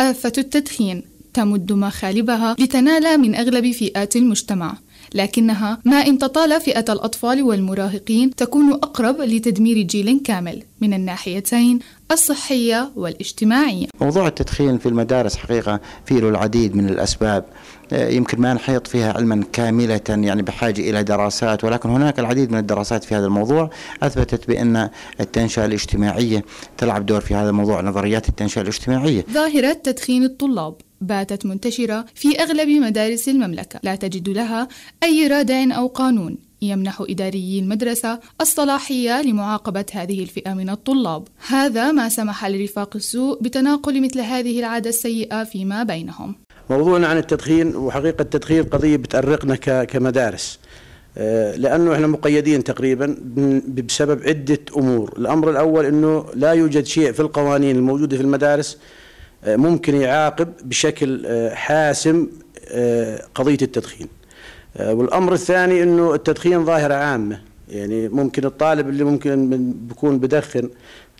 آفة التدخين تمد مخالبها لتنال من أغلب فئات المجتمع، لكنها ما إن تطال فئة الأطفال والمراهقين تكون أقرب لتدمير جيل كامل من الناحيتين الصحية والاجتماعية. موضوع التدخين في المدارس حقيقة فيه له العديد من الأسباب، يمكن ما نحيط فيها علما كاملة، يعني بحاجة إلى دراسات، ولكن هناك العديد من الدراسات في هذا الموضوع أثبتت بأن التنشئة الاجتماعية تلعب دور في هذا الموضوع، نظريات التنشئة الاجتماعية. ظاهرة تدخين الطلاب باتت منتشرة في أغلب مدارس المملكة، لا تجد لها أي رادع أو قانون يمنح إداريي المدرسة الصلاحية لمعاقبة هذه الفئة من الطلاب. هذا ما سمح لرفاق السوء بتناقل مثل هذه العادة السيئة فيما بينهم. موضوعنا عن التدخين، وحقيقة التدخين قضية بتأرقنا كمدارس، لأنه احنا مقيدين تقريبا بسبب عدة أمور. الأمر الأول أنه لا يوجد شيء في القوانين الموجودة في المدارس ممكن يعاقب بشكل حاسم قضية التدخين. والأمر الثاني أنه التدخين ظاهرة عامة، يعني ممكن الطالب اللي ممكن بيكون بدخن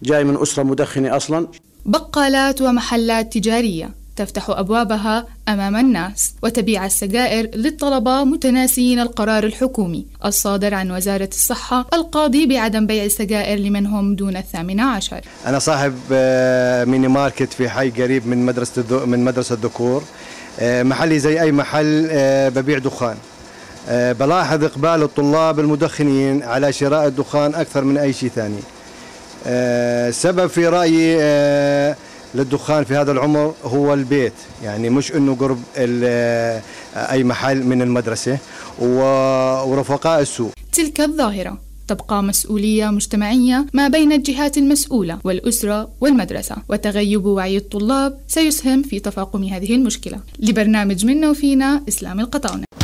جاي من أسرة مدخنة أصلا. بقالات ومحلات تجارية تفتح أبوابها أمام الناس وتبيع السجائر للطلبة متناسين القرار الحكومي الصادر عن وزارة الصحة القاضي بعدم بيع السجائر لمن هم دون 18. أنا صاحب ميني ماركت في حي قريب من مدرسة الذكور، محلي زي أي محل ببيع دخان. بلاحظ إقبال الطلاب المدخنين على شراء الدخان أكثر من أي شيء ثاني. سبب في رأيي للدخان في هذا العمر هو البيت، يعني مش انه قرب اي محل من المدرسة ورفقاء السوق. تلك الظاهرة تبقى مسؤولية مجتمعية ما بين الجهات المسؤولة والأسرة والمدرسة، وتغيب وعي الطلاب سيسهم في تفاقم هذه المشكلة. لبرنامج منا وفينا، اسلام القطاونة.